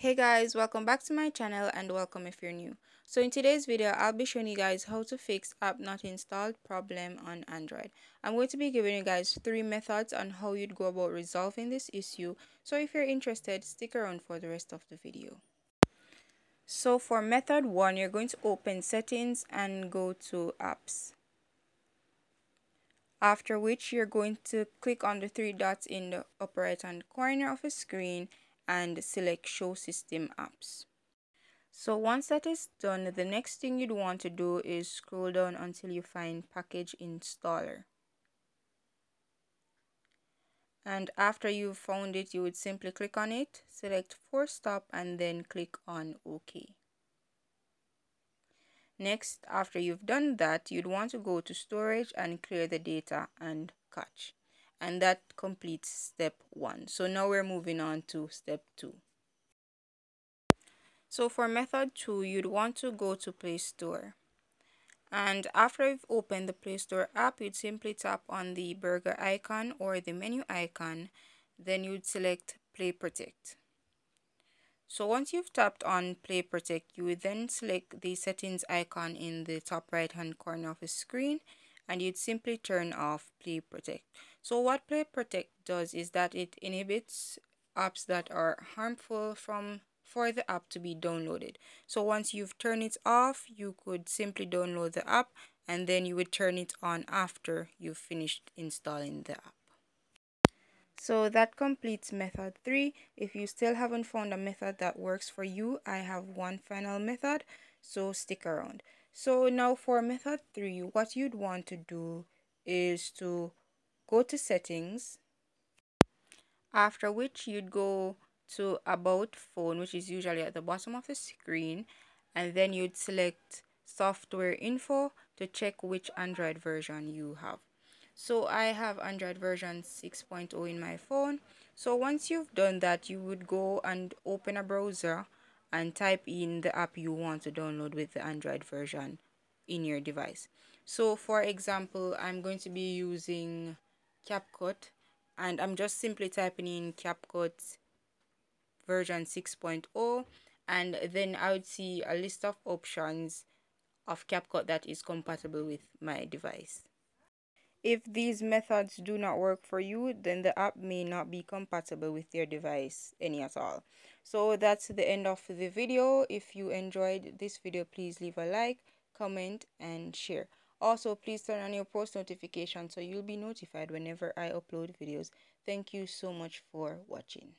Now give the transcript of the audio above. Hey guys, welcome back to my channel and welcome if you're new. So in today's video I'll be showing you guys how to fix app not installed problem on Android. I'm going to be giving you guys 3 methods on how you'd go about resolving this issue, so if you're interested stick around for the rest of the video. So for method 1, you're going to open settings and go to apps, after which you're going to click on the 3 dots in the upper right hand corner of the screen and select show system apps. So once that is done, the next thing you'd want to do is scroll down until you find package installer, and after you've found it you would simply click on it, select force stop and then click on OK. Next, after you've done that, you'd want to go to storage and clear the data and cache. And that completes step 1. So now we're moving on to step 2. So for method 2, you'd want to go to Play Store. And after you've opened the Play Store app, you'd simply tap on the burger icon or the menu icon. Then you'd select Play Protect. So once you've tapped on Play Protect, you would then select the settings icon in the top right hand corner of the screen. And you'd simply turn off Play Protect. So what Play Protect does is that it inhibits apps that are harmful for the app to be downloaded. So once you've turned it off, you could simply download the app and then you would turn it on after you've finished installing the app. So that completes method 3. If you still haven't found a method that works for you, I have one final method, so stick around. So now for method 3, what you'd want to do is to go to settings, after which you'd go to about phone, which is usually at the bottom of the screen, and then you'd select software info to check which Android version you have. So I have Android version 6.0 in my phone. So once you've done that, you would go and open a browser and type in the app you want to download with the Android version in your device. So for example, I'm going to be using CapCut, and I'm just simply typing in CapCut version 6.0, and then I would see a list of options of CapCut that is compatible with my device. If these methods do not work for you, then the app may not be compatible with your device any at all. So that's the end of the video. If you enjoyed this video, please leave a like, comment and share. Also, please turn on your post notification so you'll be notified whenever I upload videos. Thank you so much for watching.